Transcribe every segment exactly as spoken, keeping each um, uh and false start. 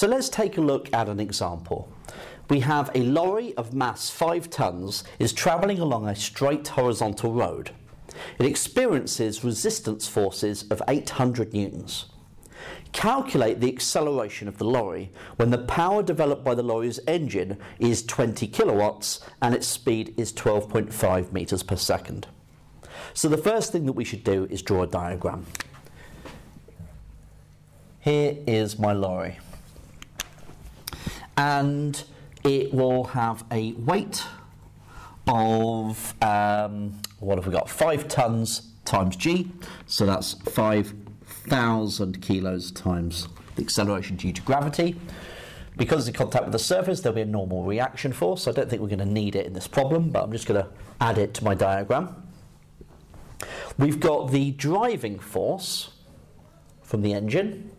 So let's take a look at an example. We have a lorry of mass five tons is travelling along a straight horizontal road. It experiences resistance forces of eight hundred newtons. Calculate the acceleration of the lorry when the power developed by the lorry's engine is twenty kilowatts and its speed is twelve point five meters per second. So the first thing that we should do is draw a diagram. Here is my lorry, and it will have a weight of um, what have we got? Five tons times g, so that's five thousand kilos times the acceleration due to gravity. Because it's in contact with the surface, there'll be a normal reaction force. So I don't think we're going to need it in this problem, but I'm just going to add it to my diagram. We've got the driving force from the engine,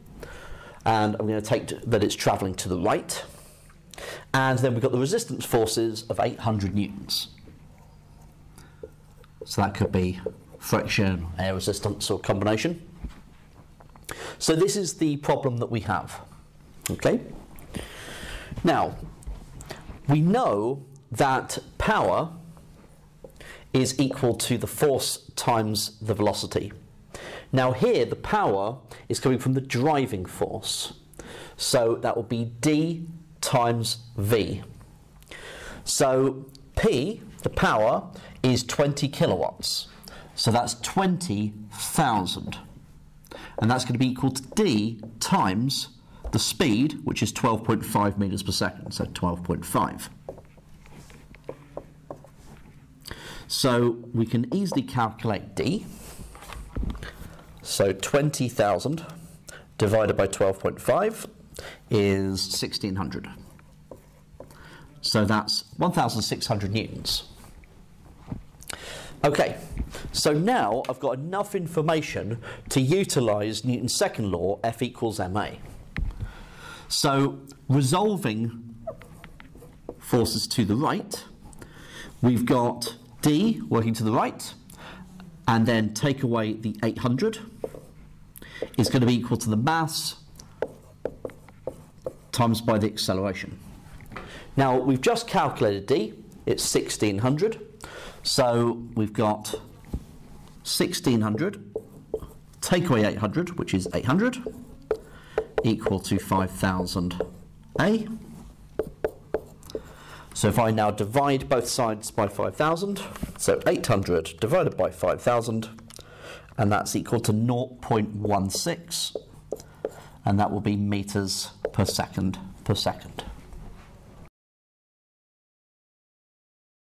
and I'm going to take that it's travelling to the right, and then we've got the resistance forces of eight hundred newtons. So that could be friction, air resistance, or combination. So this is the problem that we have. Okay. Now, we know that power is equal to the force times the velocity. Now here, the power is coming from the driving force. So that will be D times V. So P, the power, is twenty kilowatts. So that's twenty thousand. And that's going to be equal to D times the speed, which is twelve point five meters per second, so twelve point five. So we can easily calculate D. So twenty thousand divided by twelve point five is sixteen hundred. So that's one thousand six hundred newtons. Okay, so now I've got enough information to utilise Newton's second law, F equals ma. So resolving forces to the right, we've got D working to the right, and then take away the eight hundred, is going to be equal to the mass times by the acceleration. Now, we've just calculated D, it's sixteen hundred. So we've got sixteen hundred, take away eight hundred, which is eight hundred, equal to five thousand A. So if I now divide both sides by five thousand, so eight hundred divided by five thousand, and that's equal to zero point one six, and that will be meters per second per second.